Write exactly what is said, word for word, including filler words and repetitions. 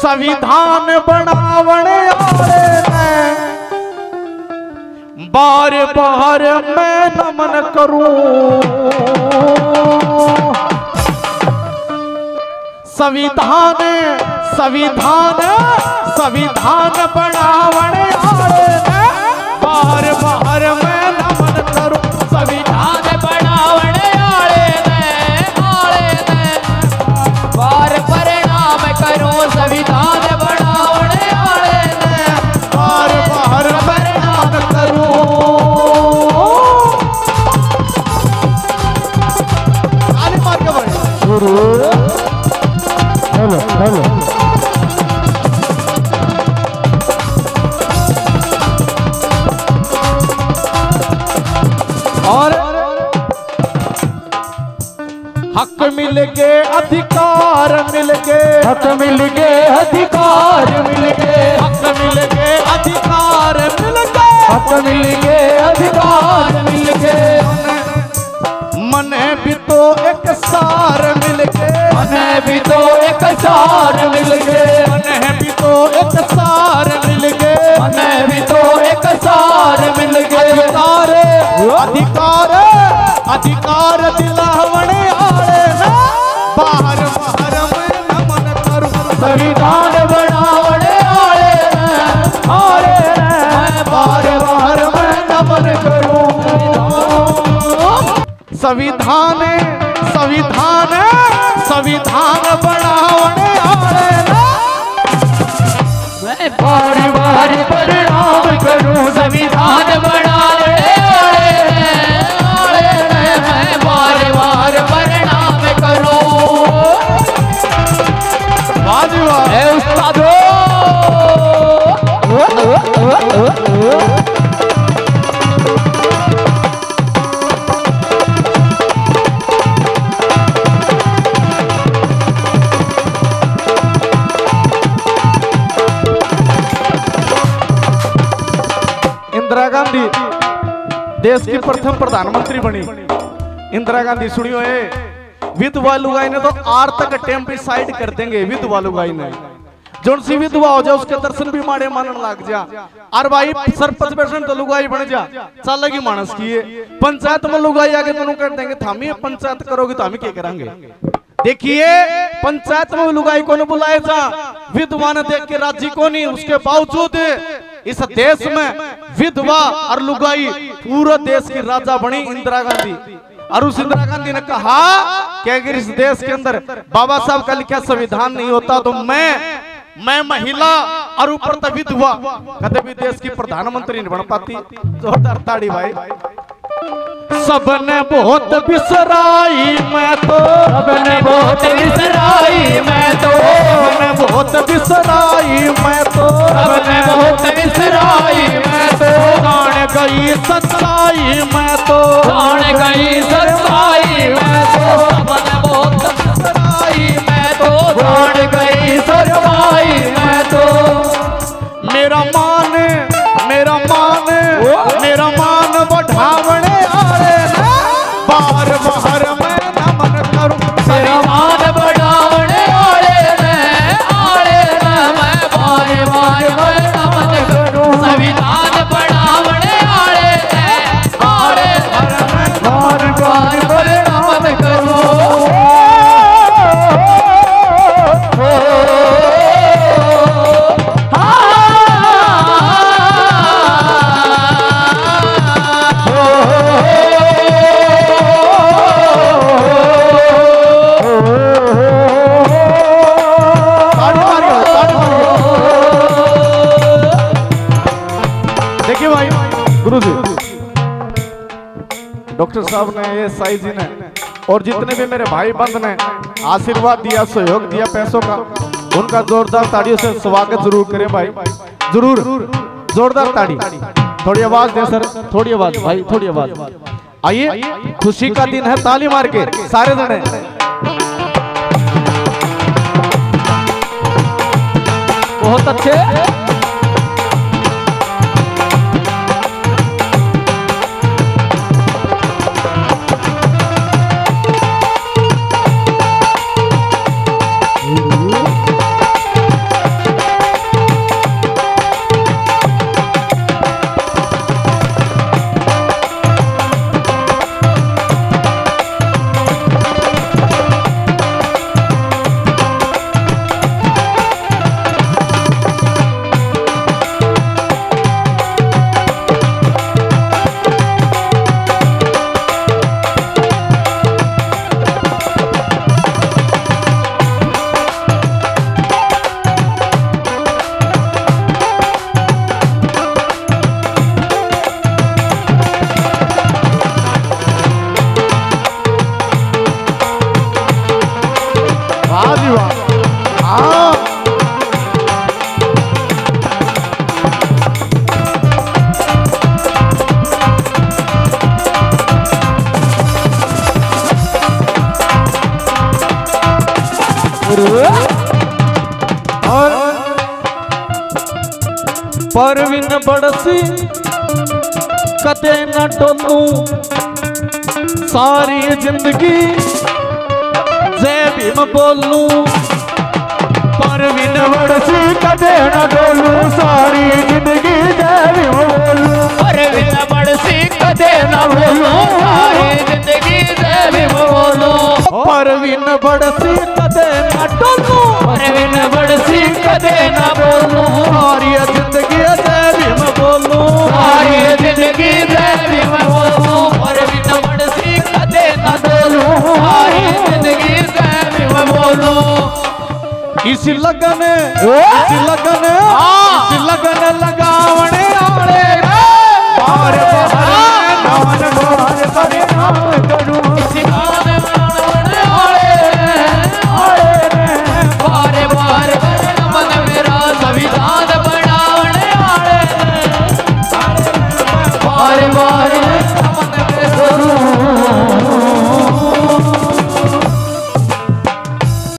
संविधान बनावने में बार बार मैं नमन करूं। संविधान संविधान संविधान बनावने में बार बार मैं नमन करूं। संविधान बनावने संविधान बनावने वाले ने बार बार बरनाम करो। आने मार के बोल गुरु। हेलो हेलो और हक मिल के अधिकार मिल के हक मिल के अधिकार मिल के हक मिल के अधिकार मिल के हक मिल के अधिकार मिल के मन भी तो एक सार मिल के मन भी तो एक सार मिल के मन भी तो एक सार मिल के मन भी तो एक सार मिल के अधिकार अधिकार अधिकार दिलावने आए बाहर बाहर में नमन करूं। संविधान बनावने आए आए बाहर बाहर में नमन करूं। संविधान संविधान संविधान बनावने आए मैं बार बार प्रणाम करूं। संविधान बनावने इंदिरा गांधी देश की प्रथम प्रधानमंत्री बनी। इंदिरा गांधी सुनियो है विधवा लुगाई ने तो आर तक टेम्पी साइड कर देंगे। विधवा लुगाई ने जोन सी विधवा हो जाए उसके दर्शन भी माड़े मानन लाग जा। अरे भाई सरपंच पेशेंट तो लुगाई बन जा चालेगी मानस की। पंचायत में लुगाई आगे तुम कर देंगे थामी पंचायत करोगे तो हम क्या करेंगे। देखिए पंचायत में लुगाई को बुलाया जा विधवा ने देख के राजी को नहीं। उसके बावजूद इस देश में विधवा और लुगाई पूरे देश की राजा बनी इंदिरा गांधी। और उस इंदिरा गांधी ने कहा कि अगर इस देश के अंदर बाबा साहब का लिखा संविधान नहीं होता तो मैं मैं महिला और ऊपर तभी हुआ कभी भी देश की प्रधानमंत्री नहीं बन पाती। जोरदार ताड़ी भाई। सबने बहुत बिसराई मैं तो सबने बहुत बिसराई मैं तो सबने बहुत बिसराई मैं तो सबने बहुत बिसराई मैं तो जान गई सच्चाई मैं तो जान गई सच्चाई मैं तो सबने बहुत बिसराई मैं तो जान गई सच्चाई मैं तो मेरा मान मेरा मान मेरा मान बढ़ावने आए बार बार मैं नमन करूं। मेरा मान बढ़ावने आए आए मैं बार बार मैं नमन करूं। संविधान बढ़ावने आए आए मैं बार बार मैं नमन करूं। डॉक्टर साहब ने ये साई जी ने और जितने भी मेरे भाई बंद ने आशीर्वाद दिया सहयोग दिया पैसों का उनका जोरदार ताड़ियों से स्वागत जरूर करें भाई। जरूर जोरदार ताड़ी। थोड़ी आवाज दे सर थोड़ी आवाज भाई थोड़ी आवाज। आइए खुशी का दिन है ताली मार के सारे जने। बहुत अच्छे वाह जी वाह। हाँ और परवीन बड़सी कते न टोलू सारी जिंदगी जय भीम बोलू। परवीन बड़सी कते न टोलू सारी जिंदगी जय भीम बोलू। परवीन बड़सी कते न बोलू सारी जिंदगी जय भीम बोलू। परवीन बड़सी कते न टोलू परवीन बड़सी कते न बोलू सारी जिंदगी जय भीम बोलू सारी जिंदगी जय भीम बोलू। परवीन बड़सी कते न टोलू सारी जिंदगी जय भीम बोलू। इस लगन इस लगन इस लगन लगावणे आले बार बार